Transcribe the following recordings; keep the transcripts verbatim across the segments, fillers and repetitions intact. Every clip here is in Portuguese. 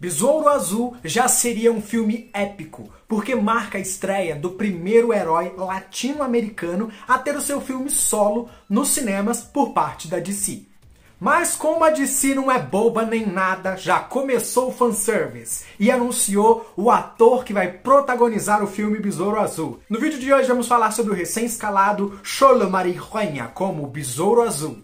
Besouro Azul já seria um filme épico, porque marca a estreia do primeiro herói latino-americano a ter o seu filme solo nos cinemas por parte da D C. Mas como a D C não é boba nem nada, já começou o fanservice e anunciou o ator que vai protagonizar o filme Besouro Azul. No vídeo de hoje vamos falar sobre o recém-escalado Xolo Mariduena como Besouro Azul.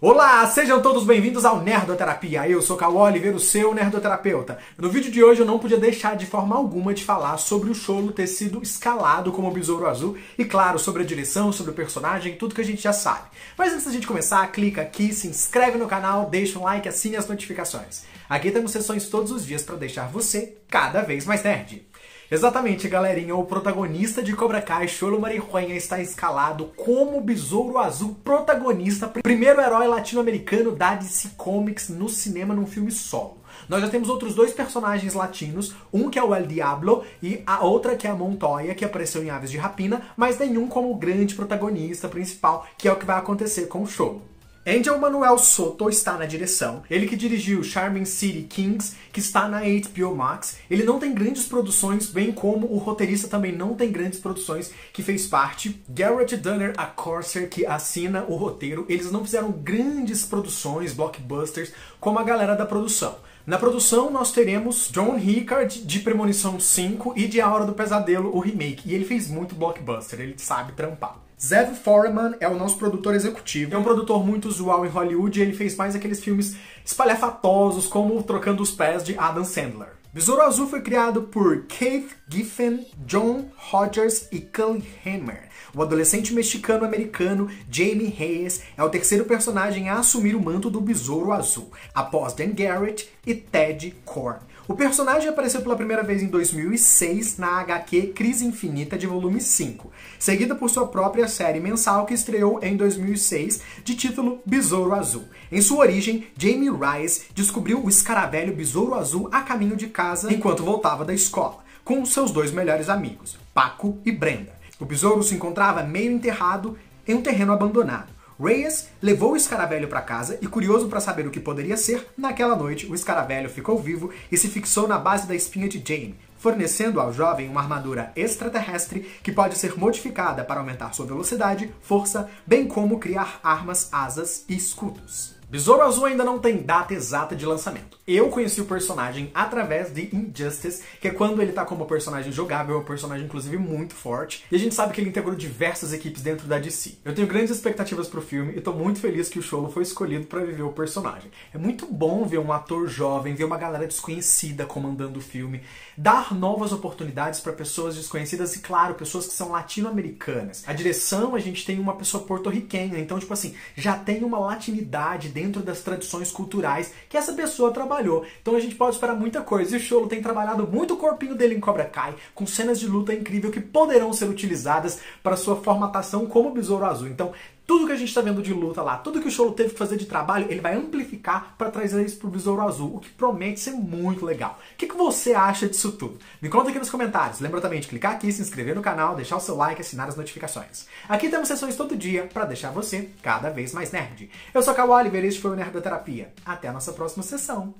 Olá, sejam todos bem-vindos ao Nerdoterapia. Eu sou Cal Oliver, o seu nerdoterapeuta. No vídeo de hoje eu não podia deixar de forma alguma de falar sobre o Xolo ter sido escalado como Besouro Azul e, claro, sobre a direção, sobre o personagem, tudo que a gente já sabe. Mas antes da gente começar, clica aqui, se inscreve no canal, deixa um like, assine as notificações. Aqui temos sessões todos os dias para deixar você cada vez mais nerd. Exatamente, galerinha, o protagonista de Cobra Kai, Xolo Mariduena, está escalado como Besouro Azul protagonista, primeiro herói latino-americano da D C Comics no cinema num filme solo. Nós já temos outros dois personagens latinos, um que é o El Diablo e a outra que é a Montoya, que apareceu em Aves de Rapina, mas nenhum como grande protagonista principal, que é o que vai acontecer com o Xolo. Angel Manuel Soto está na direção, ele que dirigiu Charming City Kings, que está na H B O Max. Ele não tem grandes produções, bem como o roteirista também não tem grandes produções que fez parte. Garrett Dunner, a Corsair, que assina o roteiro, eles não fizeram grandes produções, blockbusters, como a galera da produção. Na produção nós teremos John Ricard de Premonição cinco e de A Hora do Pesadelo, o remake, e ele fez muito blockbuster, ele sabe trampar. Zev Foreman é o nosso produtor executivo. É um produtor muito usual em Hollywood e ele fez mais aqueles filmes espalhafatosos como Trocando os Pés, de Adam Sandler. Besouro Azul foi criado por Keith Giffen, John Rogers e Kelly Hammer. O adolescente mexicano-americano Jaime Reyes é o terceiro personagem a assumir o manto do Besouro Azul, após Dan Garrett e Ted Kord. O personagem apareceu pela primeira vez em dois mil e seis na H Q Crise Infinita de volume cinco, seguida por sua própria série mensal que estreou em dois mil e seis, de título Besouro Azul. Em sua origem, Jaime Reyes descobriu o escaravelho Besouro Azul a caminho de casa enquanto voltava da escola, com seus dois melhores amigos, Paco e Brenda. O besouro se encontrava meio enterrado em um terreno abandonado. Reyes levou o escaravelho para casa e, curioso para saber o que poderia ser, naquela noite o escaravelho ficou vivo e se fixou na base da espinha de Jaime, fornecendo ao jovem uma armadura extraterrestre que pode ser modificada para aumentar sua velocidade, força, bem como criar armas, asas e escudos. Besouro Azul ainda não tem data exata de lançamento. Eu conheci o personagem através de Injustice, que é quando ele tá como personagem jogável, é um personagem inclusive muito forte, e a gente sabe que ele integrou diversas equipes dentro da D C. Eu tenho grandes expectativas pro filme e tô muito feliz que o Xolo foi escolhido pra viver o personagem. É muito bom ver um ator jovem, ver uma galera desconhecida comandando o filme, dar novas oportunidades pra pessoas desconhecidas e, claro, pessoas que são latino-americanas. A direção, a gente tem uma pessoa porto-riquenha, então, tipo assim, já tem uma latinidade dentro das tradições culturais que essa pessoa trabalhou. Então a gente pode esperar muita coisa. E o Xolo tem trabalhado muito o corpinho dele em Cobra Kai, com cenas de luta incrível que poderão ser utilizadas para sua formatação como Besouro Azul. Então tudo que a gente está vendo de luta lá, tudo que o Xolo teve que fazer de trabalho, ele vai amplificar para trazer isso pro Besouro Azul, o que promete ser muito legal. O que, que você acha disso tudo? Me conta aqui nos comentários. Lembra também de clicar aqui, se inscrever no canal, deixar o seu like, assinar as notificações. Aqui temos sessões todo dia para deixar você cada vez mais nerd. Eu sou Cal Oliver e este foi o Nerdoterapia. Até a nossa próxima sessão.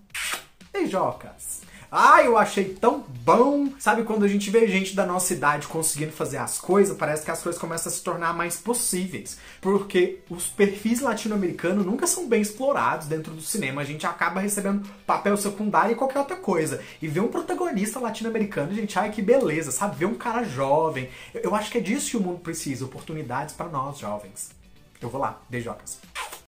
Beijocas! Ah, eu achei tão bom! Sabe quando a gente vê gente da nossa idade conseguindo fazer as coisas, parece que as coisas começam a se tornar mais possíveis. Porque os perfis latino-americanos nunca são bem explorados dentro do cinema. A gente acaba recebendo papel secundário e qualquer outra coisa. E ver um protagonista latino-americano, gente, ai que beleza, sabe? Ver um cara jovem. Eu acho que é disso que o mundo precisa, oportunidades para nós jovens. Eu vou lá, beijocas.